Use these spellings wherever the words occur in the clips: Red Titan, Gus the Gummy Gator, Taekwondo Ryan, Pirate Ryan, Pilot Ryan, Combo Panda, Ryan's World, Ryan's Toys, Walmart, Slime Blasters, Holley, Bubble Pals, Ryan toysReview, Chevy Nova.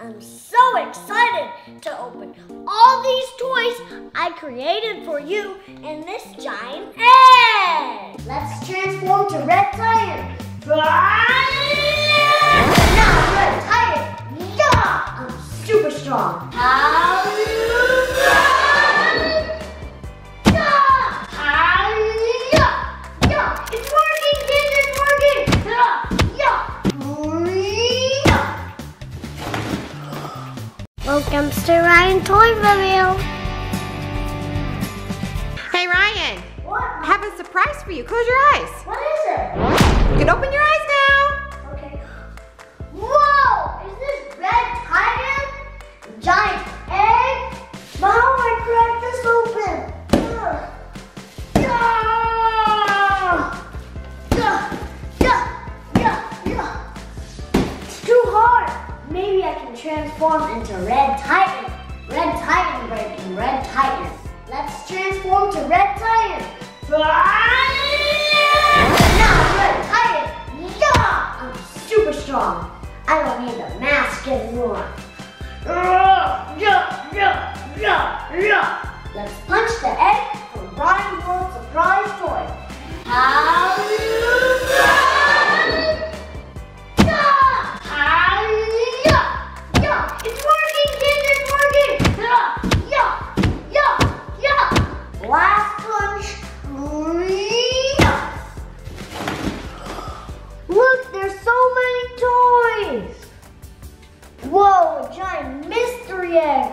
I'm so excited to open all these toys I created for you in this giant egg. Let's transform to Red Titan. Now Red Titan, yeah, I'm super strong. Welcome to Ryan's Toy Video. Hey Ryan, what? I have a surprise for you. Close your eyes. What is it? You can open your eyes now. Okay. Whoa, is this Red Titan? Giant egg? But how do I crack this open? It's too hard. Maybe I can transform into Red Titan. Red Titan breaking, Red Titan. Let's transform to Red Titan. Now Red Titan, yeah! I'm super strong. I don't need a mask anymore. Let's punch the egg for Ryan's World surprise toy.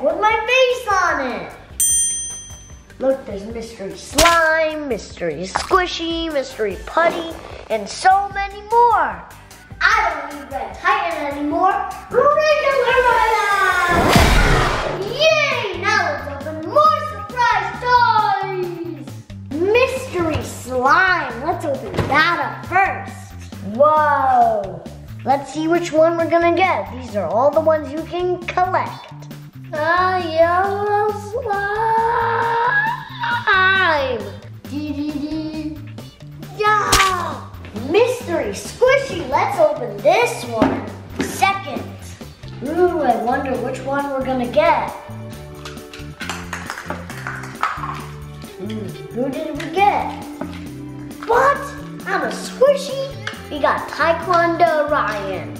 With my face on it. Look, there's mystery slime, mystery squishy, mystery putty, and so many more. I don't need Red Titan anymore. Regular Ryan! Yay! Now let's open more surprise toys. Mystery slime. Let's open that up first. Whoa! Let's see which one we're gonna get. These are all the ones you can collect. A yellow slime. Yeah. Mystery squishy. Let's open this one second. Ooh, I wonder which one we're gonna get. Who did we get? What? I'm a squishy. We got Taekwondo Ryan.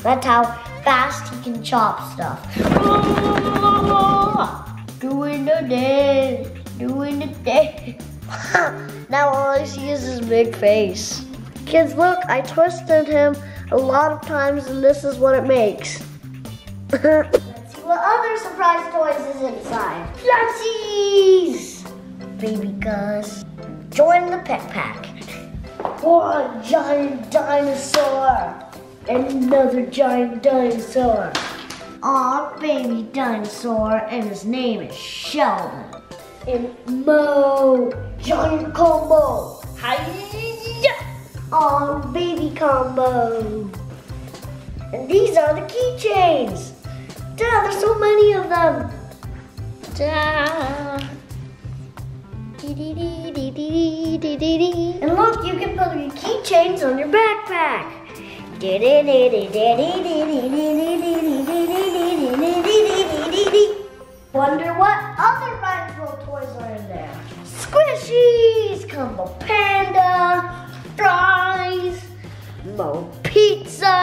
That's how fast he can chop stuff. Doing the day. Now all I see is his big face. Kids, look, I twisted him a lot of times and this is what it makes. Let's see what other surprise toys is inside. Plusies! Baby Gus. Join the pet pack. Oh, a giant dinosaur. And another giant dinosaur. Aw, baby dinosaur, and his name is Sheldon. And Mo, giant Combo. Hi-ya! Aw, baby Combo. And these are the keychains. Duh, there's so many of them. Duh. And look, you can put your keychains on your backpack. Wonder what other Ryan's World toys are in there. Squishies, Combo Panda, fries, Mo Pizza,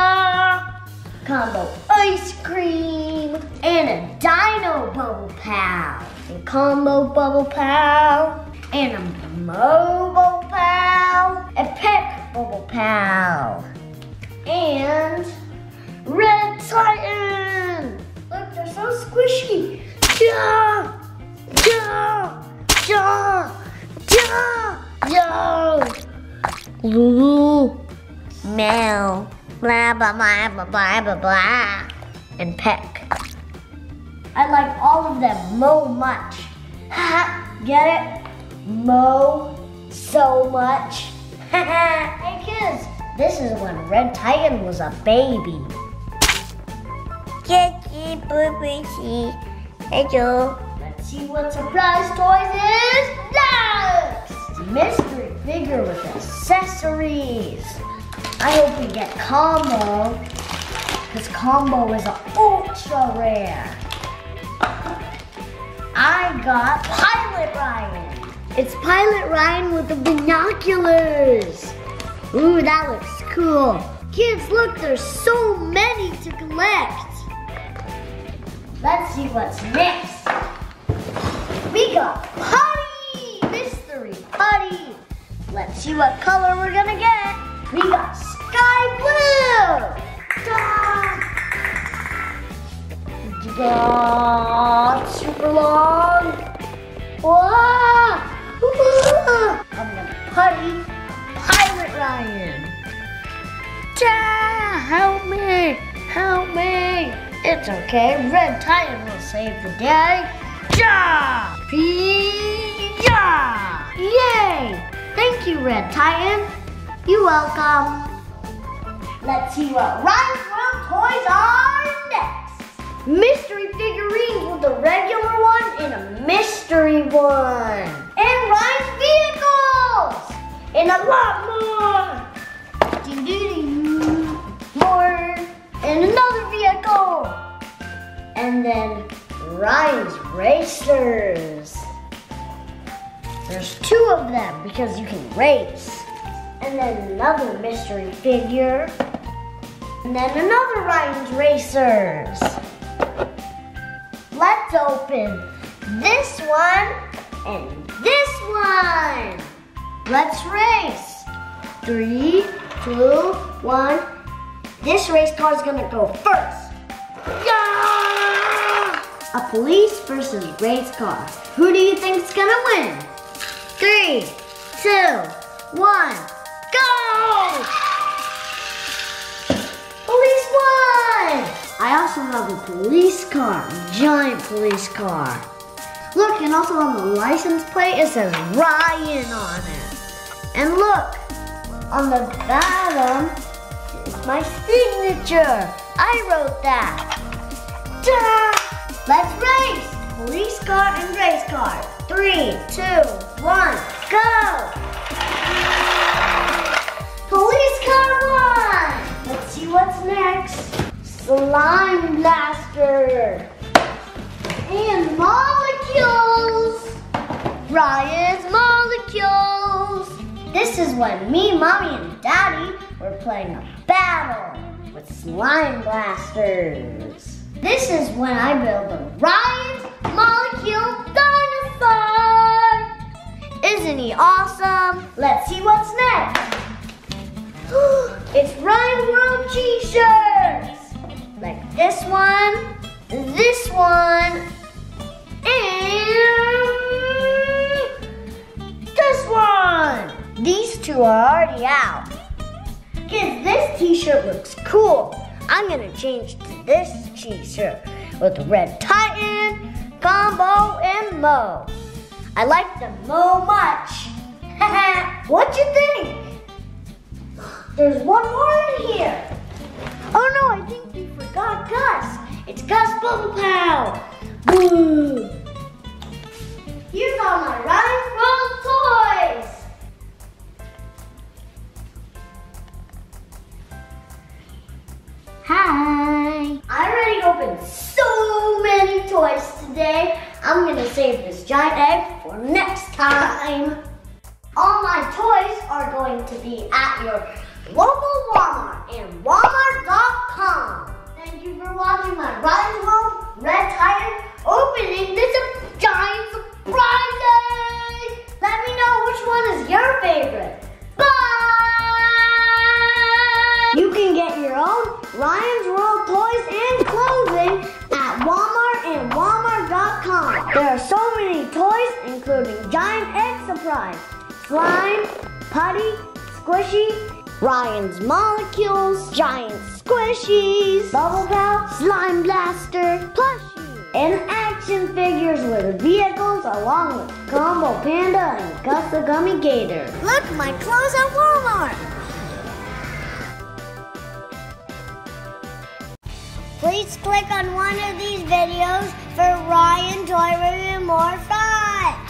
Combo Ice Cream, and a Dino Bubble Pal, and Combo Bubble Pal, and a Mo Bubble Pal, a Peck Bubble Pal. And Red Titan! Look, they're so squishy! Yeah! Yeah! Yeah! Yeah! Yeah! Lulu! Meow! Blah blah blah blah blah blah! And peck. I like all of them so much. Haha! Get it? Mo so much. Haha! Hey kids! This is when Red Titan was a baby. Kitty, boopity, hello. Let's see what surprise toys is next. Mystery figure with accessories. I hope we get Combo, because Combo is an ultra rare. I got Pilot Ryan. It's Pilot Ryan with the binoculars. Ooh, that looks cool. Kids, look, there's so many to collect. Let's see what's next. We got Putty, Mystery Putty. Let's see what color we're gonna get. We got Sky Blue. We got Super Long. Whoa. I'm gonna Putty Pirate Ryan. Help me! Help me! It's okay. Red Titan will save the day. Ja! Yeah! Yay! Thank you, Red Titan. You're welcome. Let's see what Ryan's World toys are next. Mystery figurines with a regular one and a mystery one. And Ryan's vehicles! And a lot more! And another vehicle. And then Ryan's racers. There's two of them because you can race. And then another mystery figure. And then another Ryan's racers. Let's open this one and this one. Let's race. 3, 2, 1. This race car is gonna go first. Yeah! A police versus race car. Who do you think is gonna win? 3, 2, 1, go! Police won! I also have a police car, giant police car. Look, and also on the license plate, it says Ryan on it. And look, on the bottom, my signature. I wrote that. Ta-da! Let's race. Police car and race car. 3, 2, 1, go. Police car won. Let's see what's next. Slime blaster. And molecules. Ryan's molecules. This is when me, mommy, and daddy were playing a battle with slime blasters. This is when I build a Ryan's molecule dinosaur. Isn't he awesome? Let's see what's next. It's Ryan's World t-shirts. Like this one, and this one. These two are already out. Kids, this t-shirt looks cool. I'm gonna change to this t-shirt with Red Titan, Combo, and Mo. I like the Mo much. What'd you think? There's one more in here. Oh no, I think we forgot Gus. It's Gus Bubble Pow. Boo! Here's all my Ryan's World toys. Hi! I already opened so many toys today. I'm gonna save this giant egg for next time. All my toys are going to be at your local Walmart and Walmart.com. Thank you for watching my Ryan's World Red Titan opening this giant surprise egg. Let me know which one is your favorite. You can get your own Ryan's World toys and clothing at Walmart and Walmart.com. There are so many toys, including Giant Egg Surprise, Slime, Putty, Squishy, Ryan's Molecules, Giant Squishies, Bubble Pow, Slime Blaster, Plushie, and action figures with vehicles along with Combo Panda and Gus the Gummy Gator. Look, my clothes at Walmart. Please click on one of these videos for Ryan Toy Review more fun!